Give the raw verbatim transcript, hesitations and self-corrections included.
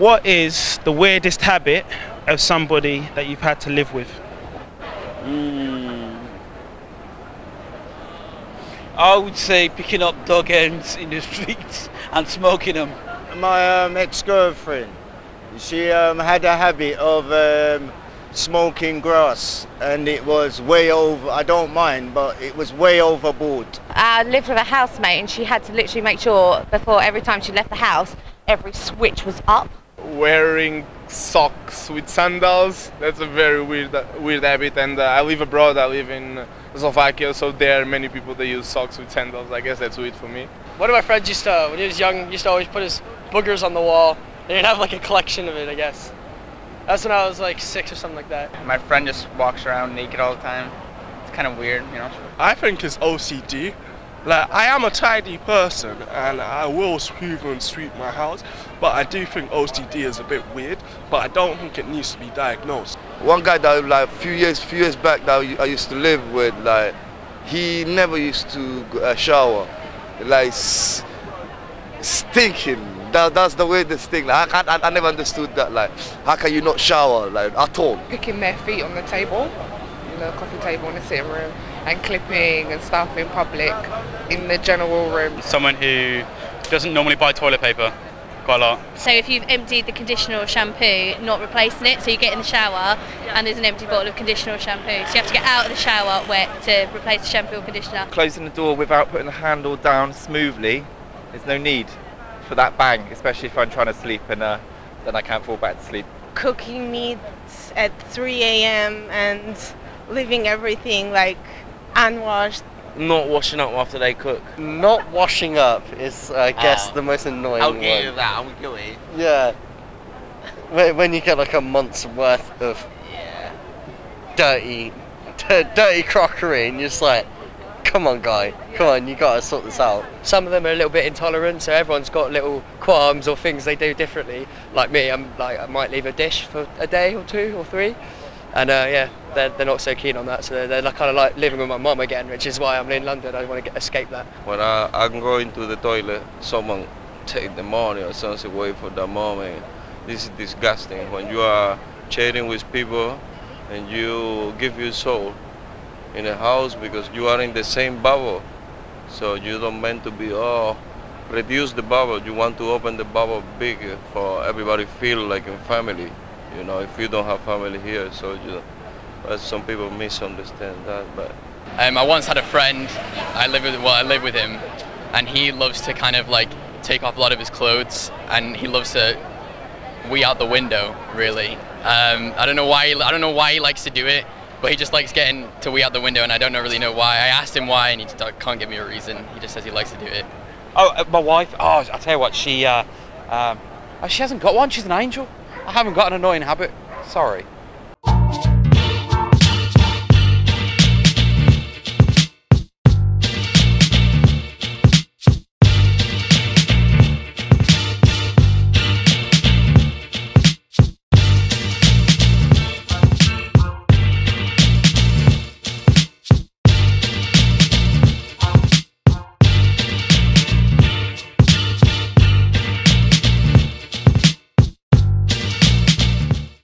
What is the weirdest habit of somebody that you've had to live with? Mm. I would say picking up dog ends in the streets and smoking them. My um, ex-girlfriend, she um, had a habit of um, smoking grass, and it was way over, I don't mind, but it was way overboard. I lived with a housemate and she had to literally make sure before every time she left the house, every switch was up. Wearing socks with sandals, that's a very weird weird habit, and uh, I live abroad, I live in Slovakia, so there are many people that use socks with sandals. I guess that's weird for me. One of my friends used to, when he was young, used to always put his boogers on the wall, and he'd have like a collection of it, I guess. That's when I was like six or something like that. My friend just walks around naked all the time. It's kind of weird, you know? I think it's O C D. Like, I am a tidy person and I will sweep and sweep my house, but I do think O C D is a bit weird, but I don't think it needs to be diagnosed. One guy that, like, a few years, few years back that I used to live with, like, he never used to uh, shower. Like, s stinking. That, that's the weirdest thing. Like, I, I, I never understood that. Like, how can you not shower, like, at all? Picking their feet on the table, the coffee table in the sitting room, and clipping and stuff in public in the general room. Someone who doesn't normally buy toilet paper quite a lot. So if you've emptied the conditioner or shampoo, not replacing it, so you get in the shower and there's an empty bottle of conditioner or shampoo, so you have to get out of the shower wet to replace the shampoo or conditioner. Closing the door without putting the handle down smoothly, there's no need for that bang, especially if I'm trying to sleep and uh, then I can't fall back to sleep. Cooking meat at three A M and leaving everything like unwashed. Not washing up after they cook. Not washing up is, I guess, oh, the most annoying I'll one. I'll give you that, I'm guilty. Yeah. When you get like a month's worth of yeah. dirty, dirty crockery and you're just like, come on guy, come on, you gotta sort this out. Some of them are a little bit intolerant, so everyone's got little qualms or things they do differently. Like me, I'm like, I might leave a dish for a day or two or three. And uh, yeah, they're, they're not so keen on that, so they're, they're kind of like living with my mum again, which is why I'm in London. I want to escape that. When I, I'm going to the toilet, someone take the money or something away for the moment. This is disgusting. When you are chatting with people and you give your soul in a house because you are in the same bubble, so you don't meant to be, oh, reduce the bubble. You want to open the bubble bigger for everybody feel like a family. You know, if you don't have family here, so you, well, some people misunderstand that. But um, I once had a friend. I live with well, I live with him, and he loves to kind of like take off a lot of his clothes, and he loves to wee out the window. Really, um, I don't know why. He, I don't know why he likes to do it, but he just likes getting to wee out the window, and I don't really know why. I asked him why, and he just can't give me a reason. He just says he likes to do it. Oh, my wife. Oh, I tell you what, she uh, um, she hasn't got one. She's an angel. I haven't got an annoying habit, sorry.